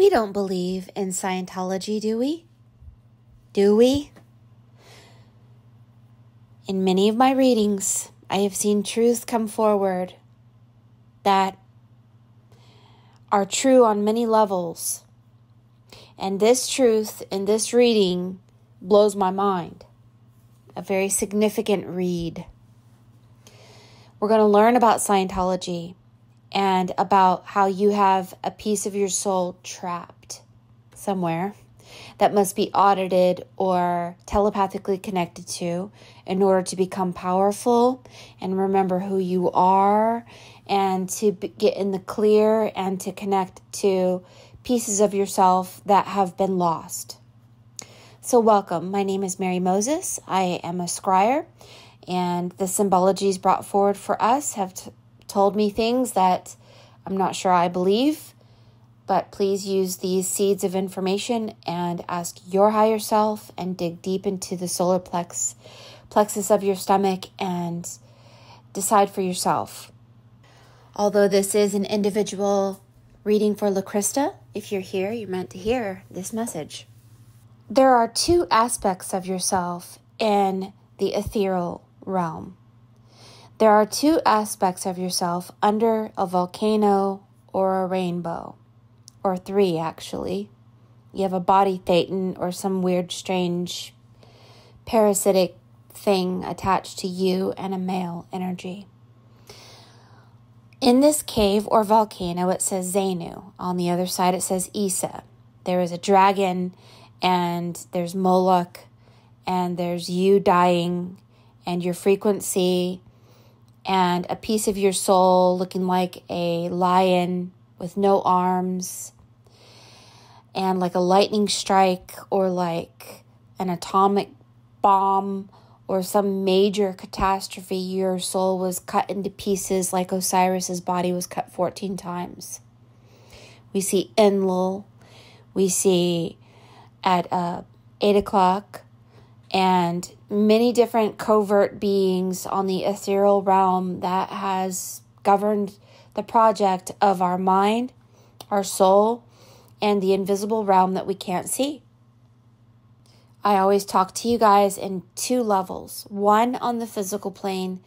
We don't believe in Scientology, do we? Do we? In many of my readings, I have seen truths come forward that are true on many levels. And this truth in this reading blows my mind. A very significant read. We're going to learn about Scientology and about how you have a piece of your soul trapped somewhere that must be audited or telepathically connected to in order to become powerful and remember who you are and to get in the clear and to connect to pieces of yourself that have been lost. So welcome. My name is Mary Moses. I am a scryer, and the symbologies brought forward for us have told me things that I'm not sure I believe, but please use these seeds of information and ask your higher self and dig deep into the solar plexus of your stomach and decide for yourself. Although this is an individual reading for LaChrista, if you're here, you're meant to hear this message. There are two aspects of yourself in the ethereal realm. There are two aspects of yourself under a volcano or a rainbow, or three actually. You have a body thetan or some weird, strange, parasitic thing attached to you and a male energy. In this cave or volcano, it says Xenu. On the other side, it says Issa. There is a dragon, and there's Moloch, and there's you dying, and your frequency, and a piece of your soul looking like a lion with no arms, and like a lightning strike, or like an atomic bomb, or some major catastrophe. Your soul was cut into pieces like Osiris's body was cut 14 times. We see Enlil. We see at 8 o'clock. And many different covert beings on the ethereal realm that has governed the project of our mind, our soul, and the invisible realm that we can't see. I always talk to you guys in two levels, one on the physical plane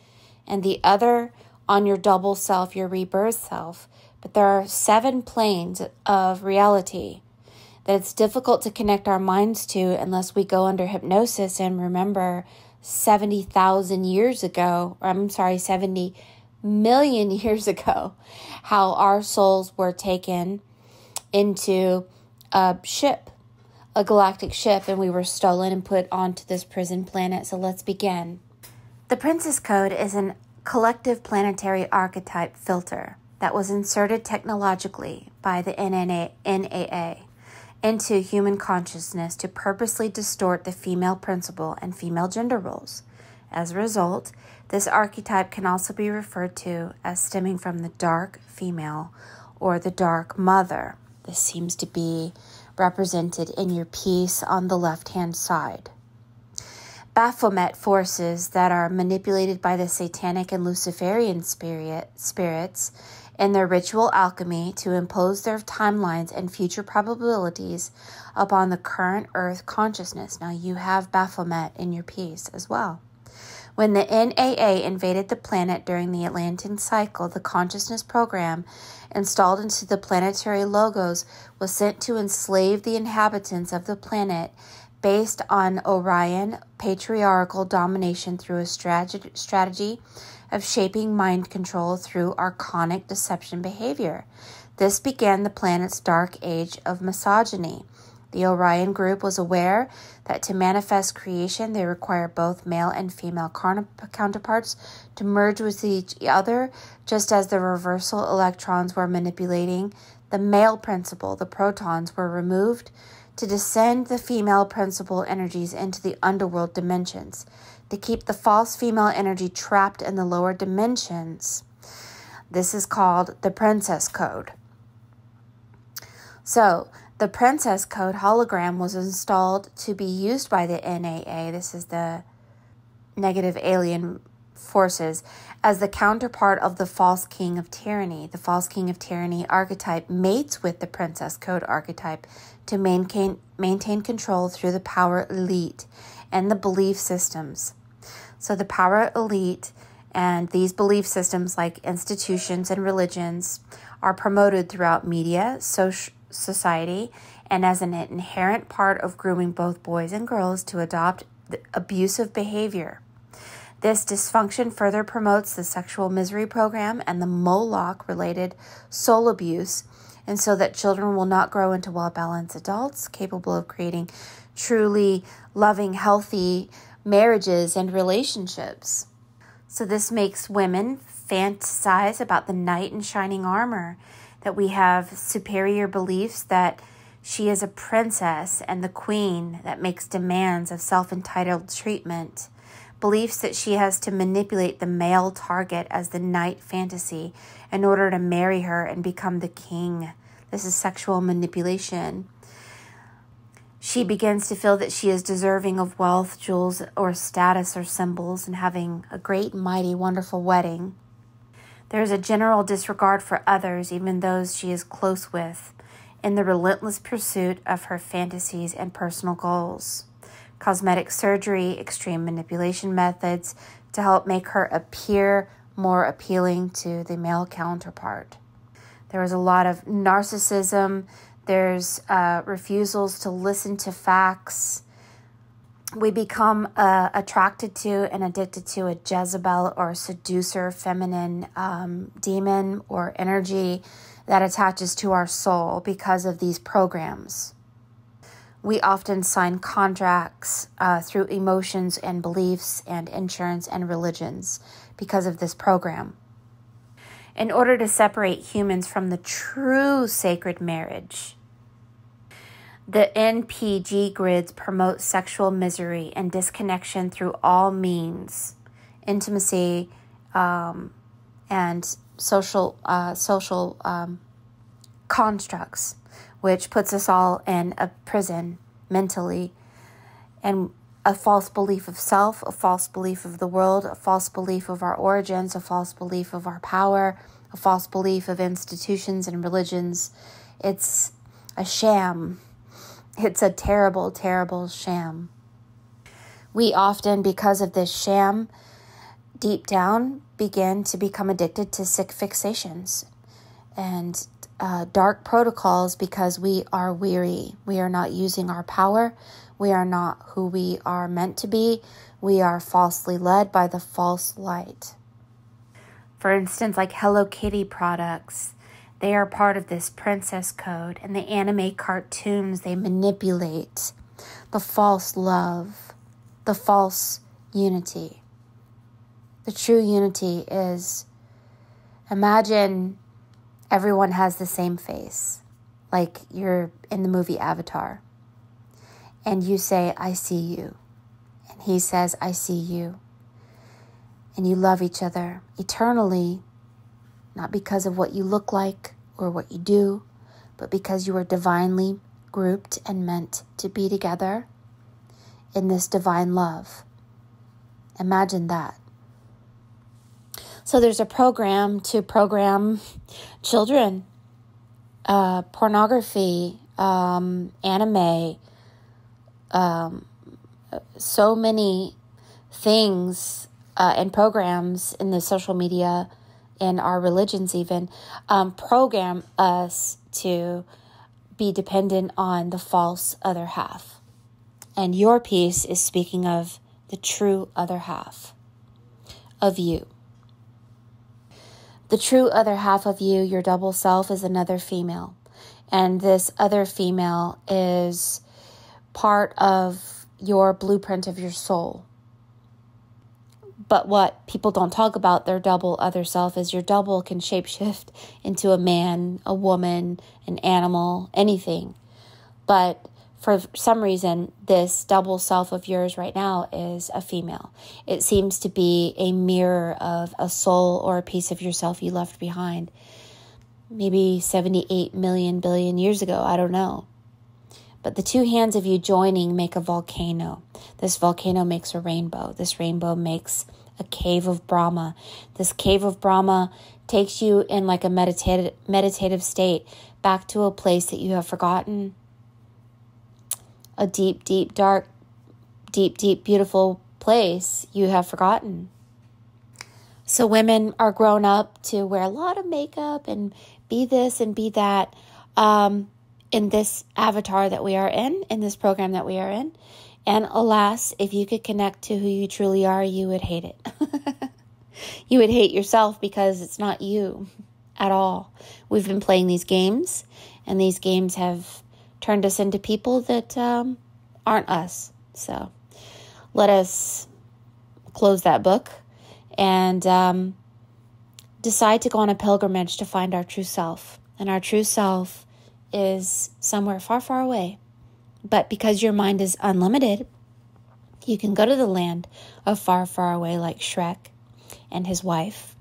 and the other on your double self, your rebirth self. But there are 7 planes of reality that it's difficult to connect our minds to unless we go under hypnosis and remember 70,000 years ago, or I'm sorry, 70 million years ago, how our souls were taken into a ship. A galactic ship, and we were stolen and put onto this prison planet. So let's begin. The Princess Code is a collective planetary archetype filter that was inserted technologically by the NAA into human consciousness to purposely distort the female principle and female gender roles. As a result, this archetype can also be referred to as stemming from the dark female or the dark mother. This seems to be represented in your piece on the left-hand side. Baphomet forces that are manipulated by the satanic and Luciferian spirits in their ritual alchemy to impose their timelines and future probabilities upon the current Earth consciousness. Now you have Baphomet in your piece as well. When the NAA invaded the planet during the Atlantean cycle, the consciousness program installed into the planetary logos was sent to enslave the inhabitants of the planet based on Orion patriarchal domination through a strategy of shaping mind control through archonic deception behavior. This began the planet's dark age of misogyny. The Orion group was aware that to manifest creation, they require both male and female counterparts to merge with each other, just as the reversal electrons were manipulating the male principle. The protons were removed to descend the female principle energies into the underworld dimensions, to keep the false female energy trapped in the lower dimensions. This is called the Princess Code. So, the Princess Code hologram was installed to be used by the NAA. This is the negative alien forces as the counterpart of the false king of tyranny. The false king of tyranny archetype mates with the princess code archetype to maintain control through the power elite and the belief systems. So the power elite and these belief systems like institutions and religions are promoted throughout media, society, and as an inherent part of grooming both boys and girls to adopt abusive behavior. This dysfunction further promotes the sexual misery program and the Moloch-related soul abuse, and so that children will not grow into well-balanced adults capable of creating truly loving, healthy marriages and relationships. So this makes women fantasize about the knight in shining armor, that we have superior beliefs that she is a princess and the queen that makes demands of self-entitled treatment. Beliefs that she has to manipulate the male target as the knight fantasy in order to marry her and become the king. This is sexual manipulation. She begins to feel that she is deserving of wealth, jewels, or status or symbols and having a great, mighty, wonderful wedding. There is a general disregard for others, even those she is close with, in the relentless pursuit of her fantasies and personal goals. Cosmetic surgery, extreme manipulation methods to help make her appear more appealing to the male counterpart. There is a lot of narcissism. There's refusals to listen to facts. We become attracted to and addicted to a Jezebel or a seducer, feminine demon or energy that attaches to our soul because of these programs. We often sign contracts through emotions and beliefs and insurance and religions because of this program. In order to separate humans from the true sacred marriage, the NPG grids promote sexual misery and disconnection through all means, intimacy, and social constructs, which puts us all in a prison mentally, and a false belief of self, a false belief of the world, a false belief of our origins, a false belief of our power, a false belief of institutions and religions. It's a sham. It's a terrible, terrible sham. We often, because of this sham, deep down begin to become addicted to sick fixations and dark protocols because we are weary. We are not using our power. We are not who we are meant to be. We are falsely led by the false light. For instance, like Hello Kitty products, they are part of this princess code, and the anime cartoons, they manipulate the false love, the false unity. The true unity is, imagine everyone has the same face, like you're in the movie Avatar, and you say, I see you, and he says, I see you, and you love each other eternally, not because of what you look like or what you do, but because you are divinely grouped and meant to be together in this divine love. Imagine that. So there's a program to program children, pornography, anime, so many things and programs in the social media, in our religions even, program us to be dependent on the false other half. And your piece is speaking of the true other half of you. The true other half of you, your double self, is another female. And this other female is part of your blueprint of your soul. But what people don't talk about their double other self is your double can shapeshift into a man, a woman, an animal, anything. But for some reason, this double self of yours right now is a female. It seems to be a mirror of a soul or a piece of yourself you left behind. Maybe 78 million billion years ago, I don't know. But the two hands of you joining make a volcano. This volcano makes a rainbow. This rainbow makes a cave of Brahma. This cave of Brahma takes you in like a meditative state back to a place that you have forgotten. A deep, deep, dark, deep, deep, beautiful place you have forgotten. So women are grown up to wear a lot of makeup and be this and be that in this avatar that we are in this program that we are in. And alas, if you could connect to who you truly are, you would hate it. You would hate yourself because it's not you at all. We've been playing these games, and these games have turned us into people that aren't us. So let us close that book and decide to go on a pilgrimage to find our true self. And our true self is somewhere far, far away. But because your mind is unlimited, you can go to the land of far, far away, like Shrek and his wife,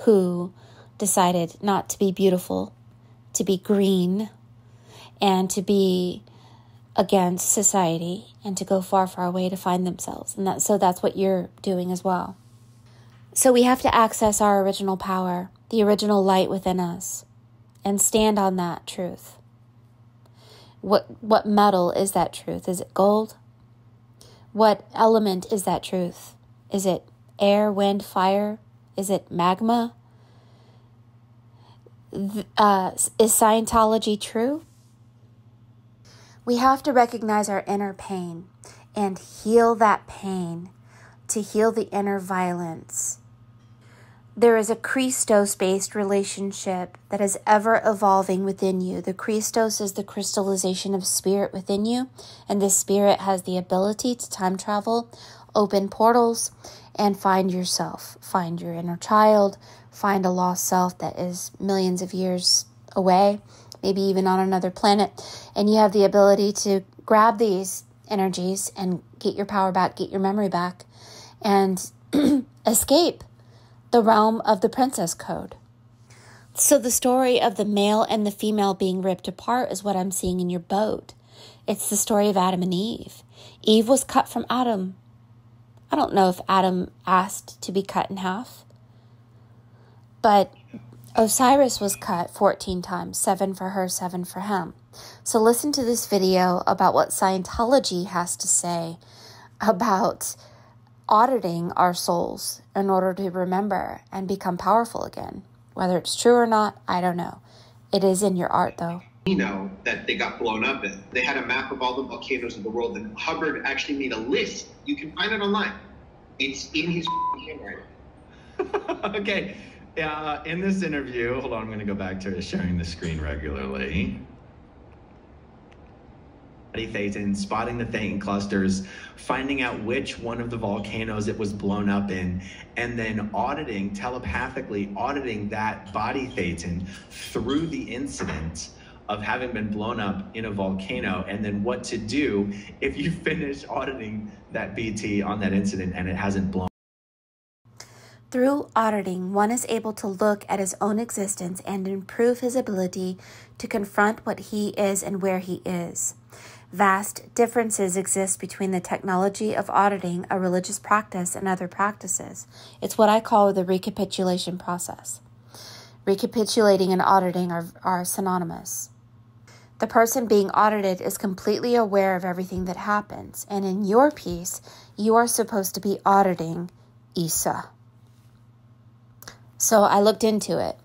who decided not to be beautiful, to be green, and to be against society, and to go far, far away to find themselves. And that's what you're doing as well. So we have to access our original power, the original light within us, and stand on that truth. What metal is that truth? Is it gold? What element is that truth? Is it air, wind, fire? Is it magma? Is Scientology true? We have to recognize our inner pain and heal that pain to heal the inner violence. There is a Christos-based relationship that is ever evolving within you. The Christos is the crystallization of spirit within you, and this spirit has the ability to time travel, open portals, and find yourself, find your inner child, find a lost self that is millions of years away, maybe even on another planet. And you have the ability to grab these energies and get your power back, get your memory back, and escape the realm of the princess code. So the story of the male and the female being ripped apart is what I'm seeing in your boat. It's the story of Adam and Eve. Eve was cut from Adam. I don't know if Adam asked to be cut in half, but Osiris was cut 14 times, 7 for her, 7 for him. So listen to this video about what Scientology has to say about auditing our souls in order to remember and become powerful again. Whether it's true or not, I don't know. It is in your art, though. You know, that they got blown up in. They had a map of all the volcanoes in the world, and Hubbard actually made a list. You can find it online. It's in his handwriting. Okay. Yeah, in this interview, hold on, I'm going to go back to sharing the screen regularly. Thetan, spotting the thetan clusters, finding out which one of the volcanoes it was blown up in, and then telepathically auditing that body thetan through the incident of having been blown up in a volcano, and then what to do if you finish auditing that BT on that incident and it hasn't blown. Through auditing, one is able to look at his own existence and improve his ability to confront what he is and where he is. Vast differences exist between the technology of auditing a religious practice and other practices. It's what I call the recapitulation process. Recapitulating and auditing are synonymous. The person being audited is completely aware of everything that happens, and in your piece, you are supposed to be auditing Issa. So I looked into it.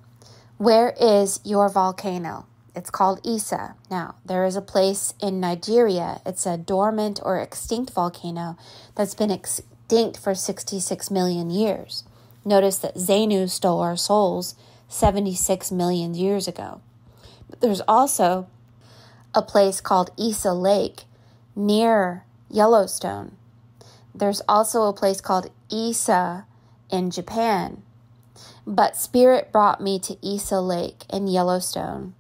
Where is your volcano? It's called Issa. Now, there is a place in Nigeria. It's a dormant or extinct volcano that's been extinct for 66 million years. Notice that Xenu stole our souls 76 million years ago. But there's also a place called Issa Lake near Yellowstone. There's also a place called Issa in Japan. But spirit brought me to Issa Lake in Yellowstone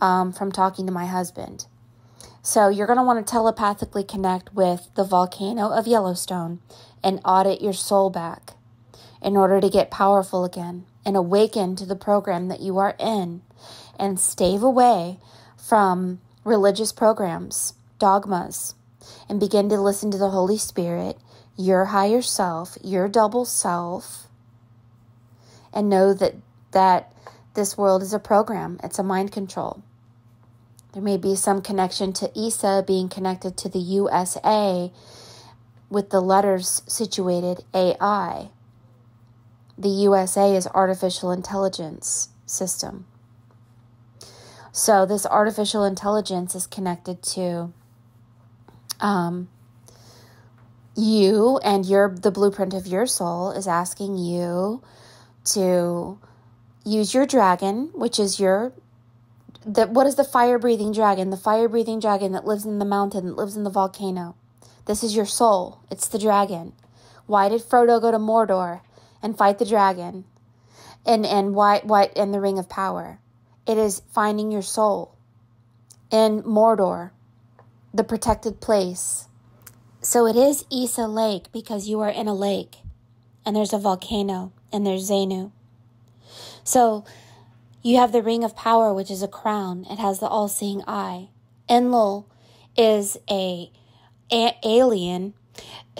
from talking to my husband. So you're going to want to telepathically connect with the volcano of Yellowstone and audit your soul back in order to get powerful again and awaken to the program that you are in and stave away from religious programs, dogmas, and begin to listen to the Holy Spirit your higher self, your double self, and know that this world is a program. It's a mind control. There may be some connection to Issa being connected to the USA with the letters situated AI. The USA is artificial intelligence system. So this artificial intelligence is connected to you, and the blueprint of your soul is asking you to use your dragon, which is what is the fire-breathing dragon? The fire-breathing dragon that lives in the mountain, that lives in the volcano. This is your soul. It's the dragon. Why did Frodo go to Mordor and fight the dragon? And why in the Ring of Power? It is finding your soul in Mordor, the protected place. So it is Issa Lake, because you are in a lake and there's a volcano and there's Xenu. So you have the Ring of Power, which is a crown. It has the all-seeing eye. Enlil is an alien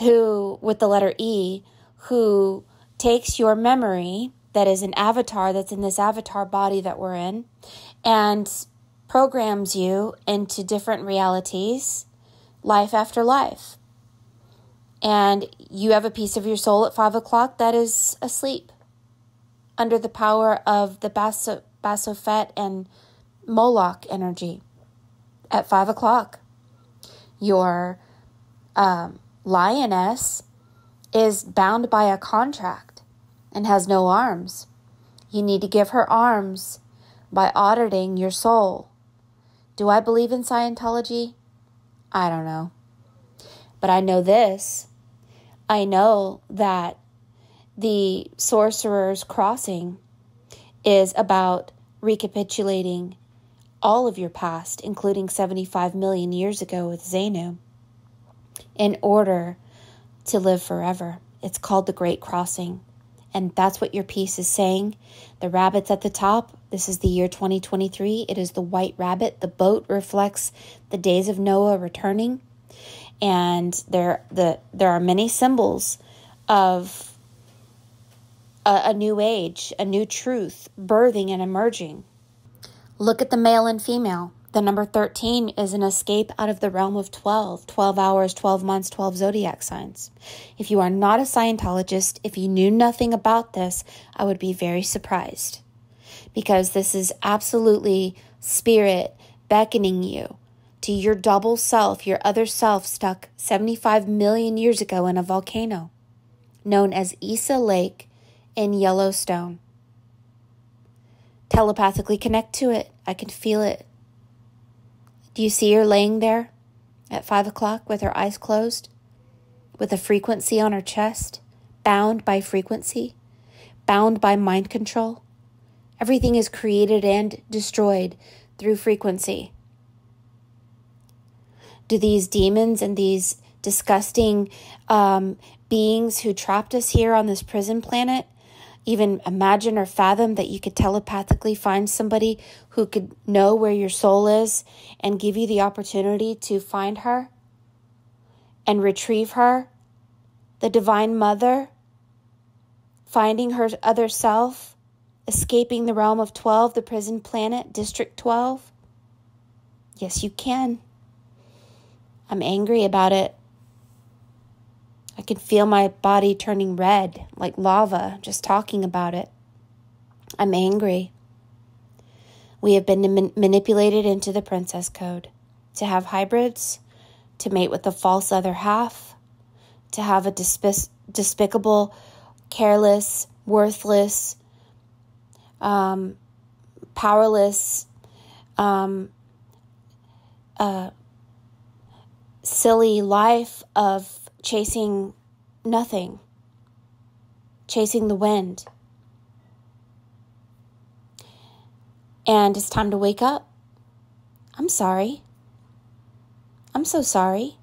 who, with the letter E, who takes your memory that is an avatar that's in this avatar body that we're in and programs you into different realities, life after life. And you have a piece of your soul at 5 o'clock that is asleep under the power of the Basophet and Moloch energy. At 5 o'clock, your lioness is bound by a contract and has no arms. You need to give her arms by auditing your soul. Do I believe in Scientology? I don't know. But I know this. I know that the Sorcerer's Crossing is about recapitulating all of your past, including 75 million years ago with Xenu, in order to live forever. It's called the Great Crossing. And that's what your piece is saying. The rabbit's at the top. This is the year 2023. It is the white rabbit. The boat reflects the days of Noah returning. And there are many symbols of a new age, a new truth, birthing and emerging. Look at the male and female. The number 13 is an escape out of the realm of 12. 12 hours, 12 months, 12 zodiac signs. If you are not a Scientologist, if you knew nothing about this, I would be very surprised. Because this is absolutely spirit beckoning you to your double self, your other self stuck 75 million years ago in a volcano known as Issa Lake in Yellowstone. Telepathically connect to it. I can feel it. Do you see her laying there at 5 o'clock with her eyes closed, with a frequency on her chest, bound by frequency, bound by mind control? Everything is created and destroyed through frequency. Do these demons and these disgusting beings who trapped us here on this prison planet even imagine or fathom that you could telepathically find somebody who could know where your soul is and give you the opportunity to find her and retrieve her? The Divine Mother, finding her other self, escaping the realm of 12, the prison planet, District 12? Yes, you can. I'm angry about it. I can feel my body turning red like lava just talking about it. I'm angry. We have been manipulated into the princess code to have hybrids, to mate with the false other half, to have a despicable, careless, worthless, powerless, silly life of chasing nothing, chasing the wind. And it's time to wake up. I'm sorry. I'm so sorry.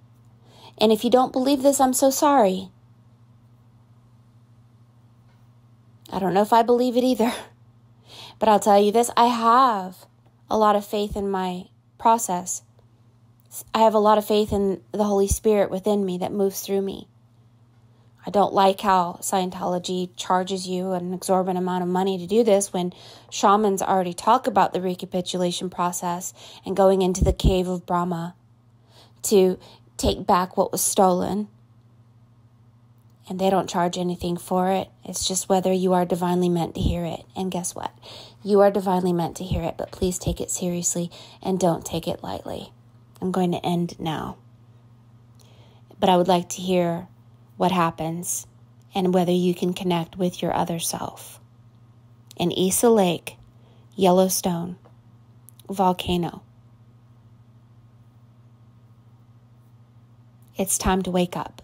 And if you don't believe this, I'm so sorry. I don't know if I believe it either. But I'll tell you this, I have a lot of faith in my process. I have a lot of faith in the Holy Spirit within me that moves through me. I don't like how Scientology charges you an exorbitant amount of money to do this when shamans already talk about the recapitulation process and going into the cave of Brahma to take back what was stolen. And they don't charge anything for it. It's just whether you are divinely meant to hear it. And guess what? You are divinely meant to hear it, but please take it seriously and don't take it lightly. I'm going to end now. But I would like to hear what happens and whether you can connect with your other self. In Issa Lake, Yellowstone, volcano. It's time to wake up.